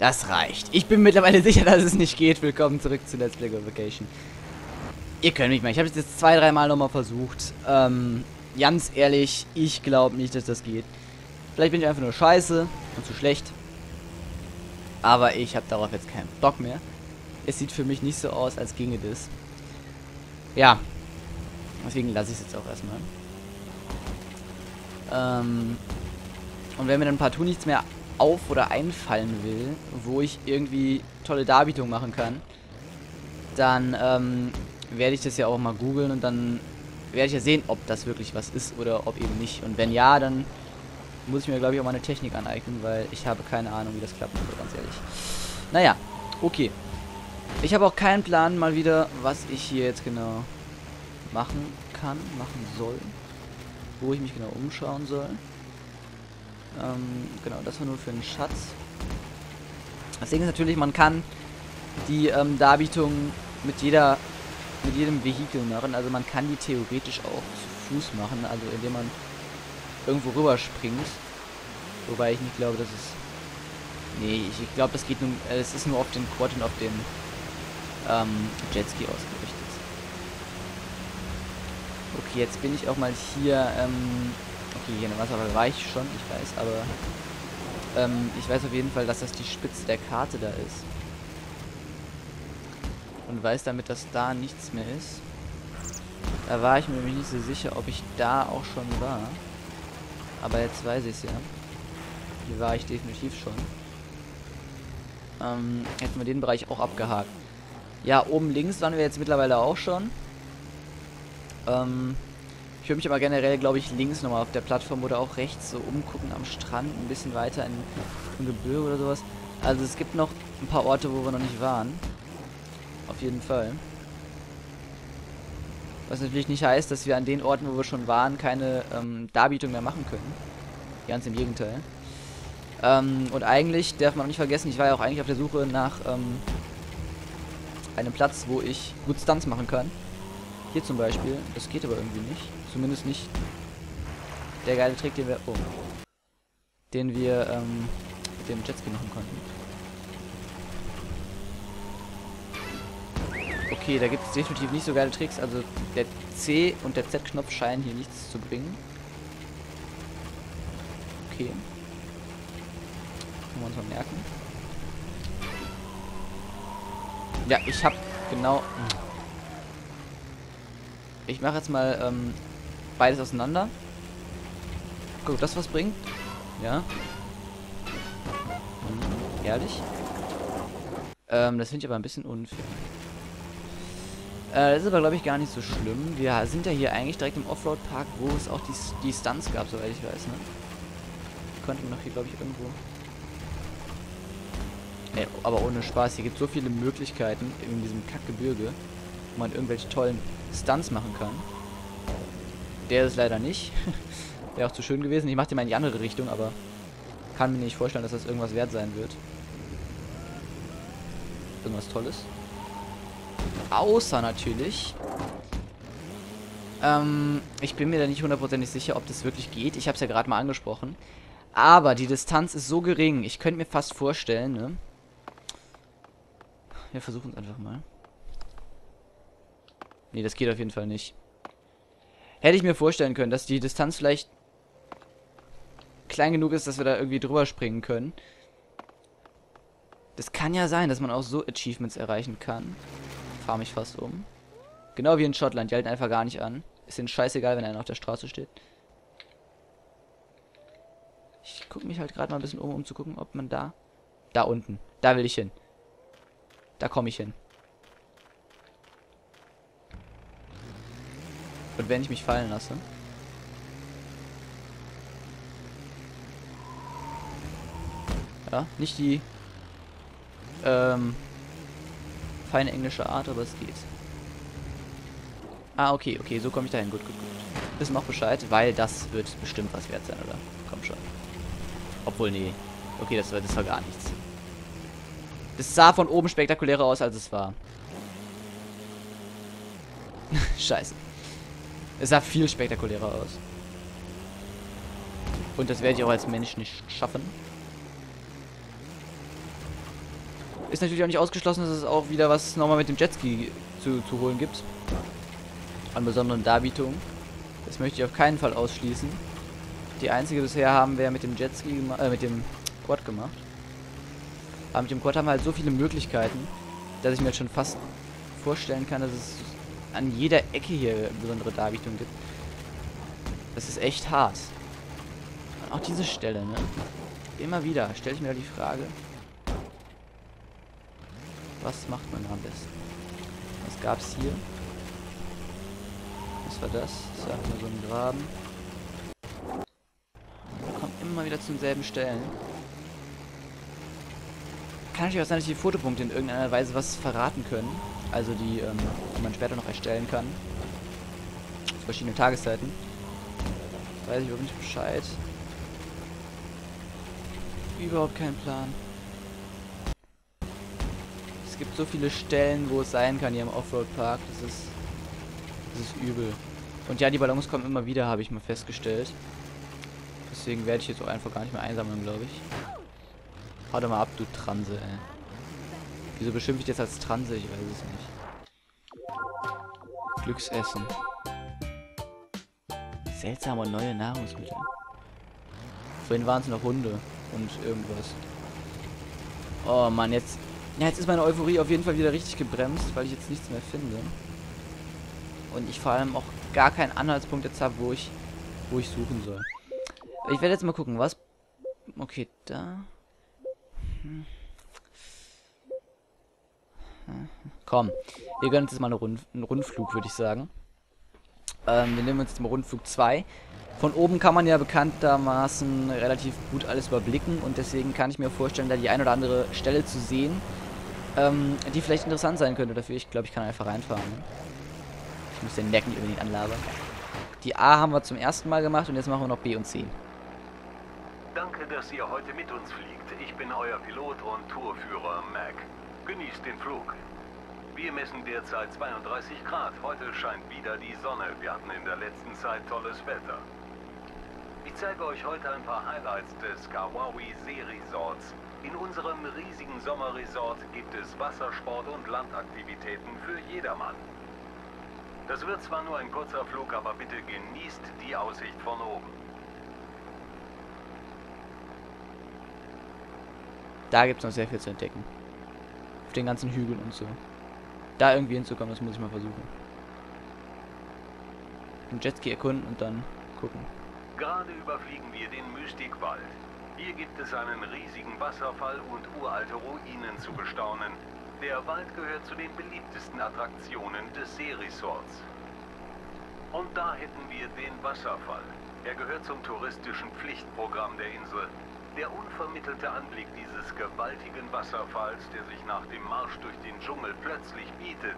Das reicht. Ich bin mittlerweile sicher, dass es nicht geht. Willkommen zurück zu Let's Play Go Vacation. Ihr könnt mich mal. Ich habe es jetzt 2, 3 Mal nochmal versucht. Ganz ehrlich, ich glaube nicht, dass das geht. Vielleicht bin ich einfach nur scheiße und zu schlecht. Aber ich habe darauf jetzt keinen Bock mehr. Es sieht für mich nicht so aus, als ginge das. Ja. Deswegen lasse ich es jetzt auch erstmal. Und wenn mir dann partout nichts mehr auf- oder einfallen will, wo ich irgendwie tolle Darbietungen machen kann, dann werde ich das ja auch mal googeln und dann werde ich ja sehen, ob das wirklich was ist oder ob eben nicht. Und wenn ja, dann muss ich mir, glaube ich, auch mal eine Technik aneignen, weil ich habe keine Ahnung, wie das klappen wird, ganz ehrlich. Naja, okay. Ich habe auch keinen Plan mal wieder, was ich hier jetzt genau machen kann, machen soll. Wo ich mich genau umschauen soll. Genau, das war nur für einen Schatz. Das Ding ist natürlich, man kann die Darbietung mit jedem Vehikel machen. Also man kann die theoretisch auch zu Fuß machen, also indem man irgendwo rüberspringt. Wobei ich nicht glaube, dass es... Nee, ich glaube, das geht nur... Es ist nur auf den Quad und auf den Jetski ausgerichtet. Okay, jetzt bin ich auch mal hier, okay, hier in der Wasserfall war ich schon, ich weiß, aber, ich weiß auf jeden Fall, dass das die Spitze der Karte da ist. Und weiß damit, dass da nichts mehr ist. Da war ich mir nämlich nicht so sicher, ob ich da auch schon war. Aber jetzt weiß ich es ja. Hier war ich definitiv schon. Hätten wir den Bereich auch abgehakt. Ja, oben links waren wir jetzt mittlerweile auch schon. Ich würde mich aber generell, glaube ich, links nochmal auf der Plattform oder auch rechts so umgucken am Strand, ein bisschen weiter im Gebirge oder sowas. Also es gibt noch ein paar Orte, wo wir noch nicht waren. Auf jeden Fall. Was natürlich nicht heißt, dass wir an den Orten, wo wir schon waren, keine Darbietung mehr machen können. Ganz im Gegenteil. Und eigentlich darf man auch nicht vergessen, ich war ja auch eigentlich auf der Suche nach einem Platz, wo ich gut Stunts machen kann. Hier zum Beispiel, das geht aber irgendwie nicht. Zumindest nicht der geile Trick, den wir, mit dem Jetski machen konnten. Okay, da gibt es definitiv nicht so geile Tricks. Also der C- und der Z-Knopf scheinen hier nichts zu bringen. Okay. Können wir uns mal merken. Ja, ich habe genau... Ich mache jetzt mal beides auseinander. Guck, ob das was bringt. Ja. Ehrlich. Das finde ich aber ein bisschen unfair. Das ist aber, glaube ich, gar nicht so schlimm. Wir sind ja hier eigentlich direkt im Offroad-Park, wo es auch die Stunts gab, soweit ich weiß, ne? Konnten wir noch hier, glaube ich, irgendwo... Ey, aber ohne Spaß. Hier gibt es so viele Möglichkeiten in diesem Kackgebirge, wo man irgendwelche tollen Stunts machen kann. Der ist leider nicht. Wäre auch zu schön gewesen. Ich mache den mal in die andere Richtung, aber kann mir nicht vorstellen, dass das irgendwas wert sein wird. Irgendwas Tolles. Außer natürlich... ich bin mir da nicht hundertprozentig sicher, ob das wirklich geht. Ich habe es ja gerade mal angesprochen. Aber die Distanz ist so gering. Ich könnte mir fast vorstellen, ne? Wir versuchen es einfach mal. Nee, das geht auf jeden Fall nicht. Hätte ich mir vorstellen können, dass die Distanz vielleicht klein genug ist, dass wir da irgendwie drüber springen können. Das kann ja sein, dass man auch so Achievements erreichen kann. Fahr mich fast um. Genau wie in Schottland, die halten einfach gar nicht an. Ist denen scheißegal, wenn einer auf der Straße steht. Ich gucke mich halt gerade mal ein bisschen um zu gucken, ob man da... Da unten. Da will ich hin. Da komme ich hin. Und wenn ich mich fallen lasse. Ja, nicht die feine englische Art, aber es geht. Ah, okay, so komme ich dahin. Gut. Wissen wir auch Bescheid, weil das wird bestimmt was wert sein, oder? Komm schon. Obwohl, nee. Okay, das war gar nichts. Das sah von oben spektakulärer aus, als es war. Scheiße. Es sah viel spektakulärer aus. Und das werde ich auch als Mensch nicht schaffen. Ist natürlich auch nicht ausgeschlossen, dass es auch wieder was nochmal mit dem Jetski zu holen gibt. An besonderen Darbietungen. Das möchte ich auf keinen Fall ausschließen. Die einzige bisher haben wir mit dem Jetski, mit dem Quad gemacht. Aber mit dem Quad haben wir halt so viele Möglichkeiten, dass ich mir jetzt schon fast vorstellen kann, dass es an jeder Ecke hier besondere Darbietungen gibt. Das ist echt hart. Und auch diese Stelle, ne? Immer wieder stelle ich mir die Frage, was macht man am besten? Was gab's hier? Was war das? Das war so ein Graben. Man kommt immer wieder zu denselben Stellen. Kann natürlich auch sein, dass die Fotopunkte in irgendeiner Weise was verraten können. Also die man später noch erstellen kann. Zu verschiedenen Tageszeiten. Weiß ich überhaupt nicht Bescheid. Überhaupt keinen Plan. Es gibt so viele Stellen, wo es sein kann hier im Offroad-Park. Das ist übel. Und ja, die Ballons kommen immer wieder, habe ich mal festgestellt. Deswegen werde ich jetzt auch einfach gar nicht mehr einsammeln, glaube ich. Hau doch mal ab, du Transe, ey. Wieso beschimpfe ich jetzt als Transe? Ich weiß es nicht. Glücksessen. Seltsame und neue Nahrungsmittel. Vorhin waren es noch Hunde. Und irgendwas. Oh Mann, jetzt... Ja, jetzt ist meine Euphorie auf jeden Fall wieder richtig gebremst, weil ich jetzt nichts mehr finde. Und ich vor allem auch gar keinen Anhaltspunkt jetzt habe, wo ich suchen soll. Ich werde jetzt mal gucken, was... Okay, da... Komm, wir gönnen uns jetzt mal einen Rundflug, würde ich sagen. Wir nehmen uns jetzt mal Rundflug 2. Von oben kann man ja bekanntermaßen relativ gut alles überblicken und deswegen kann ich mir vorstellen, da die ein oder andere Stelle zu sehen, die vielleicht interessant sein könnte dafür. Ich glaube, ich kann einfach reinfahren. Ne? Ich muss den Neck nicht unbedingt anlabern. Die A haben wir zum ersten Mal gemacht und jetzt machen wir noch B und C. Danke, dass ihr heute mit uns fliegt. Ich bin euer Pilot und Tourführer Mac. Genießt den Flug. Wir messen derzeit 32 Grad. Heute scheint wieder die Sonne. Wir hatten in der letzten Zeit tolles Wetter. Ich zeige euch heute ein paar Highlights des Kawaii Seeresorts. In unserem riesigen Sommerresort gibt es Wassersport und Landaktivitäten für jedermann. Das wird zwar nur ein kurzer Flug, aber bitte genießt die Aussicht von oben. Da gibt es noch sehr viel zu entdecken. Auf den ganzen Hügeln und so. Da irgendwie hinzukommen, das muss ich mal versuchen. Den Jetski erkunden und dann gucken. Gerade überfliegen wir den Mystikwald. Hier gibt es einen riesigen Wasserfall und uralte Ruinen zu bestaunen. Der Wald gehört zu den beliebtesten Attraktionen des Seeresorts. Und da hätten wir den Wasserfall. Er gehört zum touristischen Pflichtprogramm der Insel. Der unvermittelte Anblick dieses gewaltigen Wasserfalls, der sich nach dem Marsch durch den Dschungel plötzlich bietet,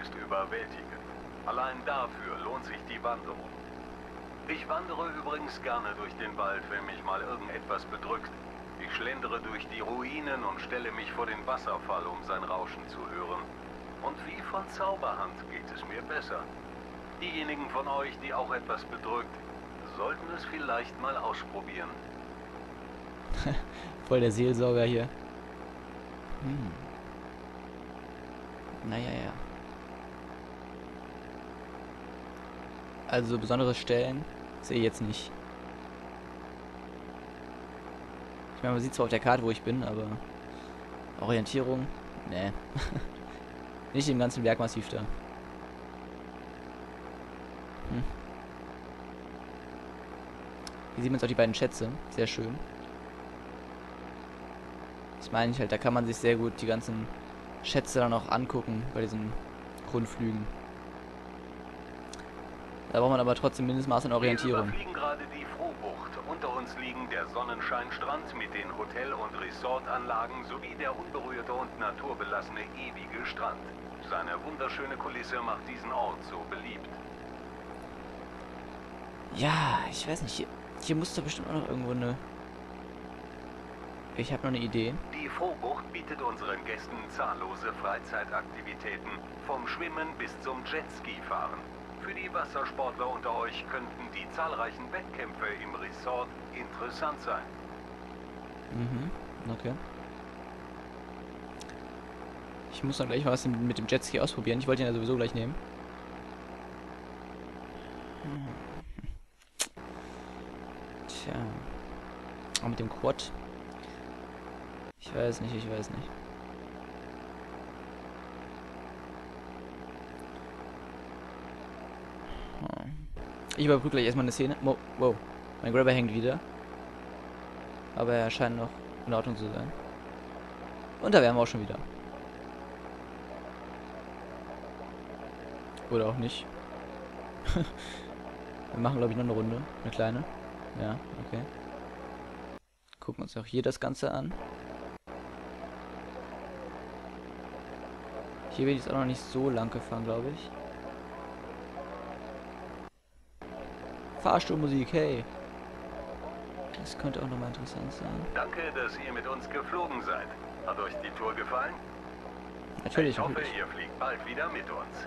ist überwältigend. Allein dafür lohnt sich die Wanderung. Ich wandere übrigens gerne durch den Wald, wenn mich mal irgendetwas bedrückt. Ich schlendere durch die Ruinen und stelle mich vor den Wasserfall, um sein Rauschen zu hören. Und wie von Zauberhand geht es mir besser. Diejenigen von euch, die auch etwas bedrückt, sollten es vielleicht mal ausprobieren. Voll der Seelsorger hier. Naja, ja. Also besondere Stellen sehe ich jetzt nicht. Ich meine, man sieht zwar auf der Karte, wo ich bin, aber Orientierung, ne. Nicht im ganzen Bergmassiv da. Hier sieht man jetzt auch die beiden Schätze, sehr schön. Das meine ich halt, da kann man sich sehr gut die ganzen Schätze dann auch angucken bei diesen Rundflügen. Da braucht man aber trotzdem Mindestmaß an Orientierung. Wir fliegen gerade die Frohbucht. Unter uns liegen der Sonnenscheinstrand mit den Hotel- und Resortanlagen sowie der unberührte und naturbelassene ewige Strand. Seine wunderschöne Kulisse macht diesen Ort so beliebt. Ja, ich weiß nicht. Hier muss doch bestimmt auch noch irgendwo eine... Ich habe noch eine Idee. Die Frohbucht bietet unseren Gästen zahllose Freizeitaktivitäten. Vom Schwimmen bis zum Jetski-Fahren. Für die Wassersportler unter euch könnten die zahlreichen Wettkämpfe im Resort interessant sein. Okay. Ich muss noch gleich was mit dem Jetski ausprobieren. Ich wollte ihn ja sowieso gleich nehmen. Tja. Aber mit dem Quad. Ich weiß nicht, ich weiß nicht. Ich überbrücke gleich erstmal eine Szene. Wow, mein Grabber hängt wieder. Aber er scheint noch in Ordnung zu sein. Und da wären wir auch schon wieder. Oder auch nicht. Wir machen, glaube ich, noch eine Runde. Eine kleine. Ja, okay. Gucken uns auch hier das Ganze an. Hier bin ich jetzt auch noch nicht so lang gefahren, glaube ich. Fahrstuhlmusik, hey. Das könnte auch nochmal interessant sein. Danke, dass ihr mit uns geflogen seid. Hat euch die Tour gefallen? Natürlich. Ich hoffe, ihr fliegt bald wieder mit uns.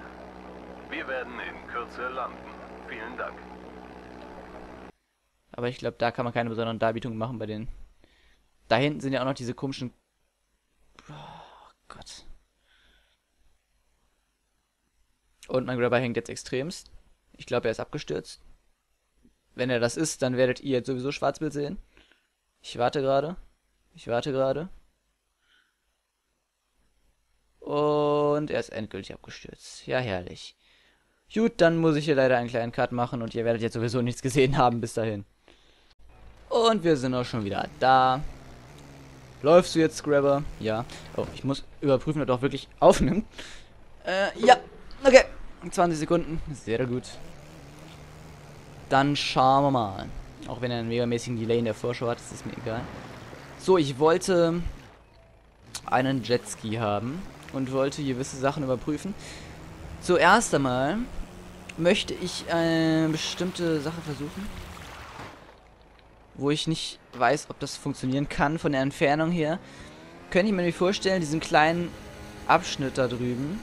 Wir werden in Kürze landen. Vielen Dank. Aber ich glaube, da kann man keine besonderen Darbietungen machen bei denen. Da hinten sind ja auch noch diese komischen... Oh Gott. Und mein Grabber hängt jetzt extremst. Ich glaube, er ist abgestürzt. Wenn er das ist, dann werdet ihr jetzt sowieso Schwarzbild sehen. Ich warte gerade. Ich warte gerade. Und er ist endgültig abgestürzt. Ja, herrlich. Gut, dann muss ich hier leider einen kleinen Cut machen und ihr werdet jetzt sowieso nichts gesehen haben bis dahin. Und wir sind auch schon wieder da. Läufst du jetzt, Scrabber? Ja. Oh, ich muss überprüfen, ob er auch wirklich aufnimmt. Ja. Okay. 20 Sekunden. Sehr gut. Dann schauen wir mal. Auch wenn er einen megamäßigen Delay in der Vorschau hat, das ist mir egal. So, ich wollte einen Jetski haben und wollte gewisse Sachen überprüfen. Zuerst einmal möchte ich eine bestimmte Sache versuchen, wo ich nicht weiß, ob das funktionieren kann von der Entfernung her. Könnte ich mir nicht vorstellen, diesen kleinen Abschnitt da drüben.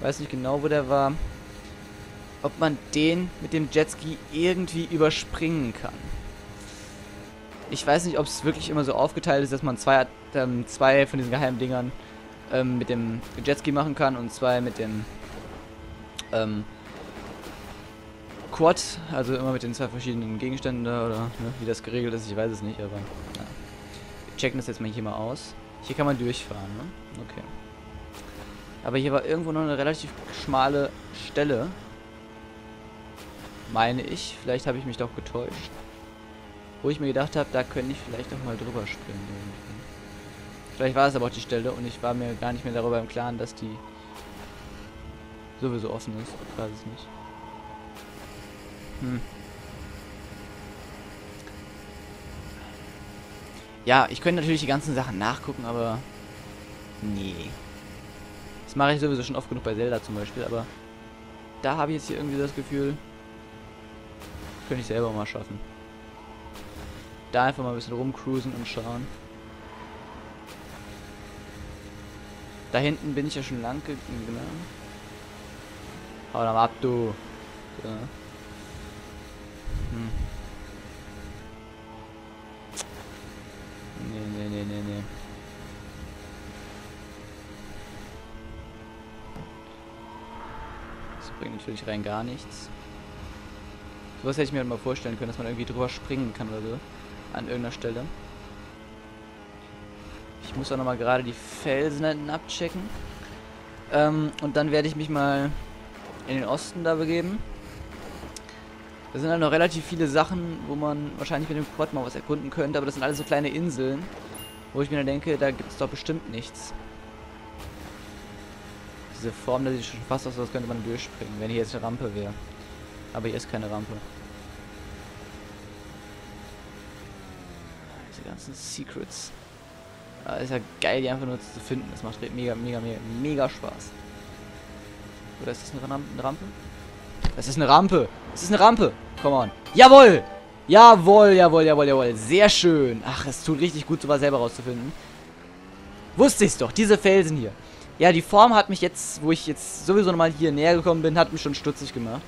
Weiß nicht genau, wo der war. Ob man den mit dem Jetski irgendwie überspringen kann. Ich weiß nicht, ob es wirklich immer so aufgeteilt ist, dass man zwei von diesen geheimen Dingern mit dem Jetski machen kann und zwei mit dem Quad, also immer mit den zwei verschiedenen Gegenständen da oder ne, wie das geregelt ist, ich weiß es nicht, aber ja. Wir checken das jetzt mal hier mal aus. Hier kann man durchfahren, ne? Okay. Aber hier war irgendwo noch eine relativ schmale Stelle. Meine ich, vielleicht habe ich mich doch getäuscht. Wo ich mir gedacht habe, da könnte ich vielleicht doch mal drüber springen. Vielleicht war es aber auch die Stelle und ich war mir gar nicht mehr darüber im Klaren, dass die sowieso offen ist. Ich weiß es nicht. Hm. Ja, ich könnte natürlich die ganzen Sachen nachgucken, aber... Nee. Das mache ich sowieso schon oft genug bei Zelda zum Beispiel, aber... Da habe ich jetzt hier irgendwie das Gefühl... Könnte ich selber mal schaffen. Da einfach mal ein bisschen rumcruisen und schauen. Da hinten bin ich ja schon lang gegangen. Genau. Hau da mal ab, du. So. Hm. Nee. Das bringt natürlich rein gar nichts. Sowas hätte ich mir halt mal vorstellen können, dass man irgendwie drüber springen kann oder so. An irgendeiner Stelle. Ich muss auch nochmal gerade die Felsen hinten abchecken. Und dann werde ich mich mal in den Osten da begeben. Da sind halt noch relativ viele Sachen, wo man wahrscheinlich mit dem Quad mal was erkunden könnte. Aber das sind alles so kleine Inseln, wo ich mir dann denke, da gibt es doch bestimmt nichts. Diese Form, da sieht schon fast aus, als könnte man durchspringen, wenn hier jetzt eine Rampe wäre. Aber hier ist keine Rampe. Diese ganzen Secrets. Ah, ist ja geil, die einfach nur zu finden. Das macht mega Spaß. Oder ist das eine Rampe? Das ist eine Rampe! Das ist eine Rampe! Come on! Jawohl! Jawohl! Sehr schön! Ach, es tut richtig gut, sowas selber rauszufinden. Wusste ich's doch! Diese Felsen hier. Ja, die Form hat mich jetzt, wo ich jetzt sowieso nochmal hier näher gekommen bin, hat mich schon stutzig gemacht.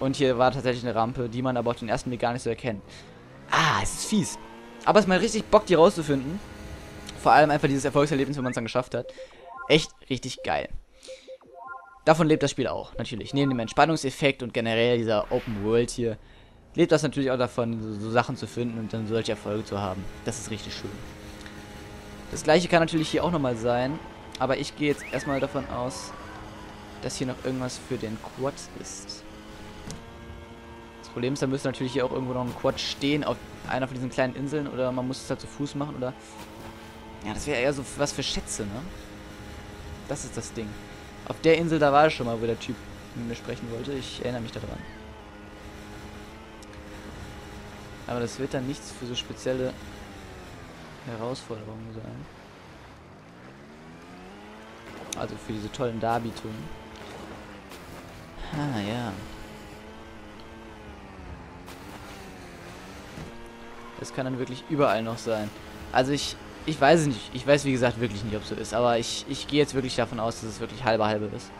Und hier war tatsächlich eine Rampe, die man aber auf den ersten Blick gar nicht so erkennt. Ah, es ist fies. Aber es macht richtig Bock, die rauszufinden. vor allem einfach dieses Erfolgserlebnis, wenn man es dann geschafft hat. Echt richtig geil. Davon lebt das Spiel auch, natürlich. Neben dem Entspannungseffekt und generell dieser Open World hier, lebt das natürlich auch davon, so Sachen zu finden und dann solche Erfolge zu haben. Das ist richtig schön. Das gleiche kann natürlich hier auch nochmal sein, aber ich gehe jetzt erstmal davon aus, dass hier noch irgendwas für den Quad ist. Das Problem ist, da müsste natürlich hier auch irgendwo noch ein Quad stehen auf einer von diesen kleinen Inseln, oder man muss es halt zu Fuß machen, oder... Ja, das wäre eher so was für Schätze, ne? Das ist das Ding. Auf der Insel, da war schon mal, wo der Typ mit mir sprechen wollte. Ich erinnere mich daran. Aber das wird dann nichts für so spezielle Herausforderungen sein. Also für diese tollen Darbietungen. Ah, ja. Das kann dann wirklich überall noch sein. Also ich weiß es nicht. Ich weiß, wie gesagt, wirklich nicht, ob es so ist. Aber ich gehe jetzt wirklich davon aus, dass es wirklich halbe-halbe ist.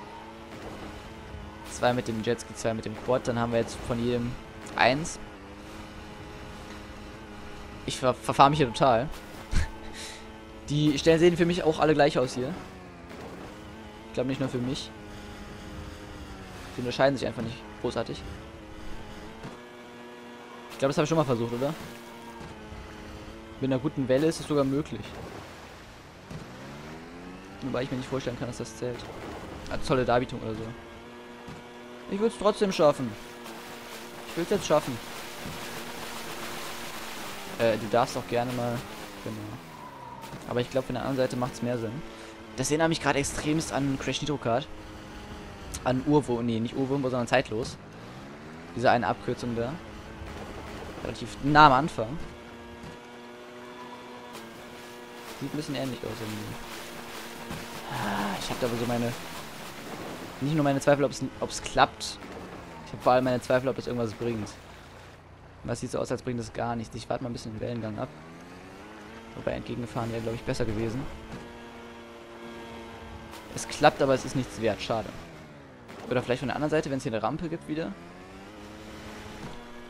Zwei mit dem Jetski, zwei mit dem Quad. Dann haben wir jetzt von jedem eins. Ich verfahre mich hier total. Die Stellen sehen für mich auch alle gleich aus hier. Ich glaube nicht nur für mich. Die unterscheiden sich einfach nicht großartig. Ich glaube, das habe ich schon mal versucht, oder? Mit einer guten Welle ist es sogar möglich. Wobei ich mir nicht vorstellen kann, dass das zählt. Als tolle Darbietung oder so. Ich will es trotzdem schaffen. Ich will es jetzt schaffen. Du darfst auch gerne mal... Genau. Aber ich glaube, von der anderen Seite macht es mehr Sinn. Das erinnert mich gerade extremst an Crash Nitro Kart. An Urwurm, nee, nicht Urwurm, sondern Zeitlos. Diese eine Abkürzung da. Relativ nah am Anfang. Sieht ein bisschen ähnlich aus irgendwie. Ich habe aber so meine... Nicht nur meine Zweifel, ob es klappt. Ich habe vor allem meine Zweifel, ob es irgendwas bringt. Was sieht so aus, als bringt es gar nichts. Ich warte mal ein bisschen den Wellengang ab. Wobei entgegengefahren wäre, glaube ich, besser gewesen. Es klappt, aber es ist nichts wert. Schade. Oder vielleicht von der anderen Seite, wenn es hier eine Rampe gibt wieder.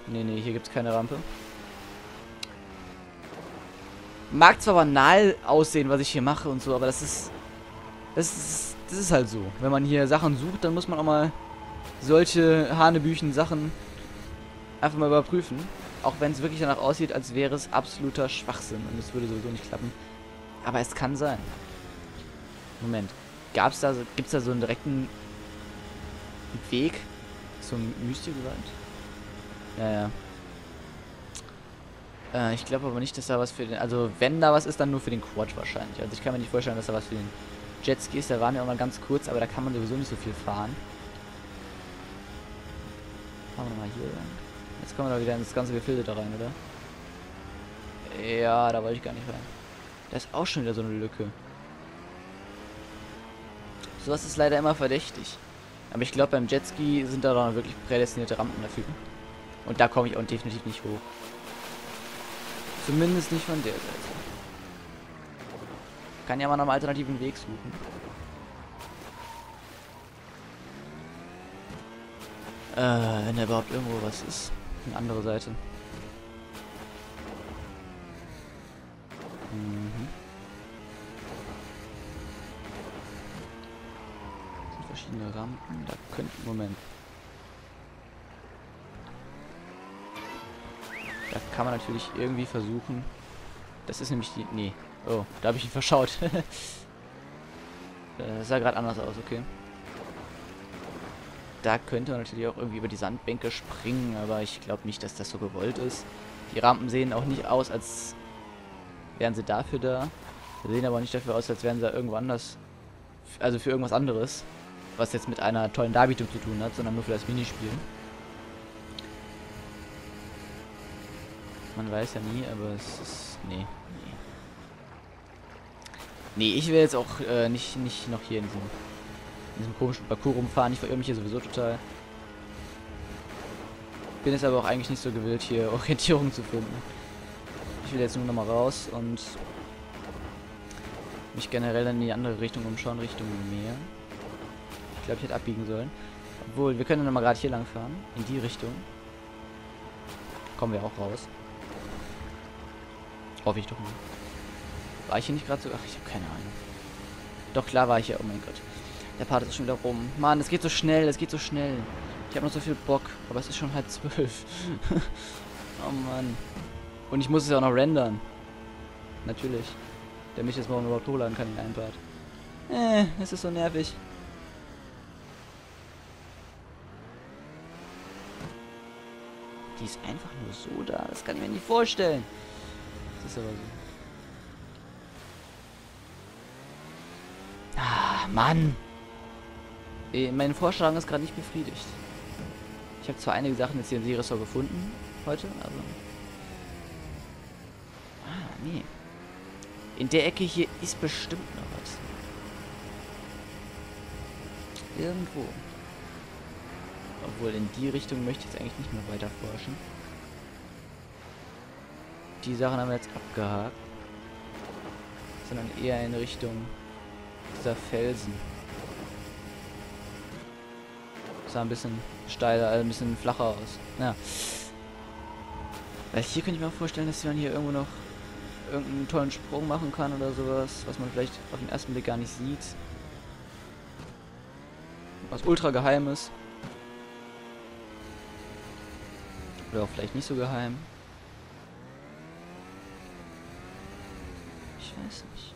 Nee, hier gibt es keine Rampe. Mag zwar banal aussehen, was ich hier mache und so, aber das ist halt so. Wenn man hier Sachen sucht, dann muss man auch mal solche Hanebüchen-Sachen einfach mal überprüfen. Auch wenn es wirklich danach aussieht, als wäre es absoluter Schwachsinn und es würde sowieso nicht klappen. Aber es kann sein. Moment. Gibt's da so einen direkten Weg zum Mystikwald? Ja. Ich glaube aber nicht, dass da was für den... Also wenn da was ist, dann nur für den Quad wahrscheinlich. Also ich kann mir nicht vorstellen, dass da was für den Jetski ist. Da waren wir auch mal ganz kurz, aber da kann man sowieso nicht so viel fahren. Fahren wir mal hier lang. Jetzt kommen wir da wieder in das ganze Gefilde da rein, oder? Ja, da wollte ich gar nicht rein. Da ist auch schon wieder so eine Lücke. Sowas ist leider immer verdächtig. Aber ich glaube, beim Jetski sind da dann wirklich prädestinierte Rampen dafür. Und da komme ich auch definitiv nicht hoch. Zumindest nicht von der Seite. Kann ja mal nach einem alternativen Weg suchen. Wenn da überhaupt irgendwo was ist. Eine andere Seite. Das sind verschiedene Rampen. Da könnten... Moment. Da kann man natürlich irgendwie versuchen. Das ist nämlich die... Nee. Oh, da habe ich ihn verschaut. Das sah gerade anders aus, okay. Da könnte man natürlich auch irgendwie über die Sandbänke springen, aber ich glaube nicht, dass das so gewollt ist. Die Rampen sehen auch nicht aus, als wären sie dafür da. Sie sehen aber nicht dafür aus, als wären sie da irgendwo anders. Also für irgendwas anderes. Was jetzt mit einer tollen Darbietung zu tun hat, sondern nur für das Minispiel. Man weiß ja nie, aber es ist... Nee, ich will jetzt auch nicht noch hier in diesem komischen Parcours rumfahren. Ich verirre mich hier sowieso total. Bin jetzt aber auch eigentlich nicht so gewillt, hier Orientierung zu finden. Ich will jetzt nur nochmal raus und mich generell in die andere Richtung umschauen, Richtung Meer. Ich glaube, ich hätte abbiegen sollen. Obwohl, wir können nochmal gerade hier lang fahren. In die Richtung. Kommen wir auch raus. Hoffe ich doch mal. War ich hier nicht gerade so? Ach, ich habe keine Ahnung. Doch, klar war ich ja. Oh mein Gott. Der Part ist schon wieder rum. Mann, es geht so schnell, es geht so schnell. Ich habe noch so viel Bock, aber es ist schon 11:30. Oh Mann. Und ich muss es ja auch noch rendern. Natürlich. Der mich jetzt morgen überhaupt hochladen kann in einem Part. Es ist so nervig. Die ist einfach nur so da. Das kann ich mir nicht vorstellen. Das ist aber so. Ah, Mann. Meine Vorstellung ist gerade nicht befriedigt. Ich habe zwar einige Sachen jetzt hier im Seeressort gefunden heute, aber... Ah, nee. In der Ecke hier ist bestimmt noch was. Irgendwo. Obwohl, in die Richtung möchte ich jetzt eigentlich nicht mehr weiter forschen. Die Sachen haben wir jetzt abgehakt. Sondern eher in Richtung dieser Felsen. Das sah ein bisschen steiler, also ein bisschen flacher aus. Ja. Weil hier könnte ich mir auch vorstellen, dass man hier irgendwo noch irgendeinen tollen Sprung machen kann oder sowas, was man vielleicht auf den ersten Blick gar nicht sieht. Was ultra geheim ist. Oder auch vielleicht nicht so geheim. Ich weiß nicht.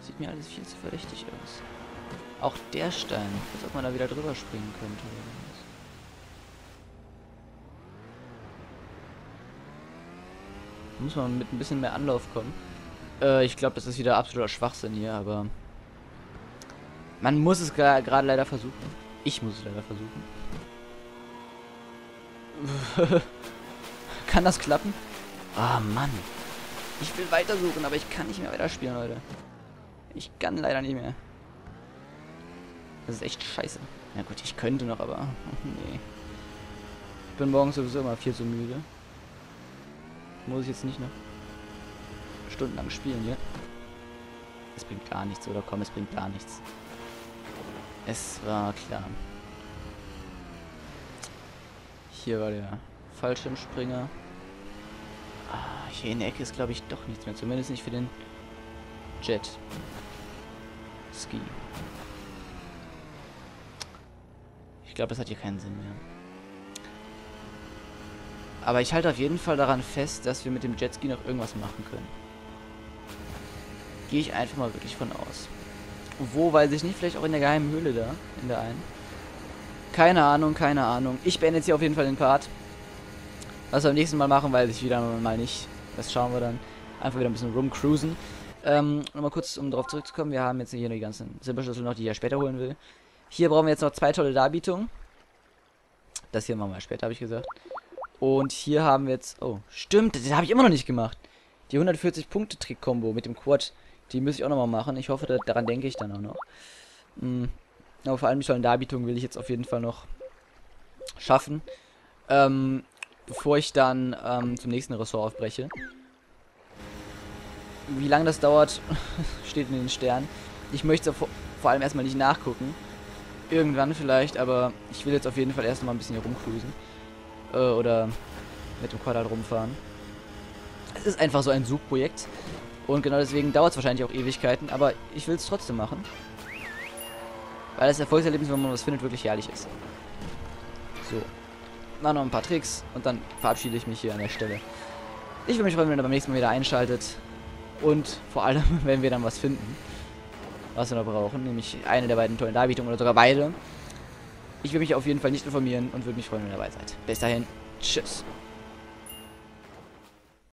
Sieht mir alles viel zu verdächtig aus. Auch der Stein, als ob man da wieder drüber springen könnte. Muss man mit ein bisschen mehr Anlauf kommen. Ich glaube, das ist wieder absoluter Schwachsinn hier, aber... Man muss es gerade leider versuchen. Ich muss es leider versuchen. Kann das klappen? Ah, Mann. Ich will weitersuchen, aber ich kann nicht mehr weiterspielen, Leute. Ich kann leider nicht mehr. Das ist echt scheiße. Na gut, ich könnte noch, aber... Nee. Ich bin morgens sowieso immer viel zu müde. Muss ich jetzt nicht noch stundenlang spielen hier. Es bringt gar nichts, oder komm, es bringt gar nichts. Es war klar. Hier war der Fallschirmspringer. Ah, hier in der Ecke ist, glaube ich, doch nichts mehr. Zumindest nicht für den Jet. Ski. Ich glaube, das hat hier keinen Sinn mehr. Aber ich halte auf jeden Fall daran fest, dass wir mit dem Jetski noch irgendwas machen können. Gehe ich einfach mal wirklich von aus. Wo, weiß ich nicht, vielleicht auch in der geheimen Höhle da, in der einen. Keine Ahnung, keine Ahnung. Ich beende jetzt hier auf jeden Fall den Part. Was wir beim nächsten Mal machen, weiß ich wieder mal nicht. Das schauen wir dann. Einfach wieder ein bisschen rumcruisen. Nochmal kurz, um darauf zurückzukommen, wir haben jetzt hier die ganzen Silberschlüssel noch, die ich ja später holen will. Hier brauchen wir jetzt noch 2 tolle Darbietungen. Das hier machen wir später, habe ich gesagt. Und hier haben wir jetzt... Oh, stimmt, das habe ich immer noch nicht gemacht. Die 140-Punkte-Trick-Kombo mit dem Quad. Die muss ich auch nochmal machen. Ich hoffe, daran denke ich dann auch noch. Aber vor allem die tollen Darbietungen will ich jetzt auf jeden Fall noch schaffen. Bevor ich dann zum nächsten Ressort aufbreche. Wie lange das dauert, steht in den Sternen. Ich möchte es vor allem erstmal nicht nachgucken. Irgendwann vielleicht, aber ich will jetzt auf jeden Fall erstmal ein bisschen hier rumcruisen. Oder mit dem Quadrat rumfahren. Es ist einfach so ein Suchprojekt. Und genau deswegen dauert es wahrscheinlich auch Ewigkeiten. Aber ich will es trotzdem machen. Weil das Erfolgserlebnis, wenn man was findet, wirklich herrlich ist. So. Machen noch ein paar Tricks. Und dann verabschiede ich mich hier an der Stelle. Ich würde mich freuen, wenn ihr beim nächsten Mal wieder einschaltet. Und vor allem, wenn wir dann was finden. Was wir noch brauchen. Nämlich eine der beiden tollen Darbietungen oder sogar beide. Ich will mich auf jeden Fall nicht informieren und würde mich freuen, wenn ihr dabei seid. Bis dahin, tschüss.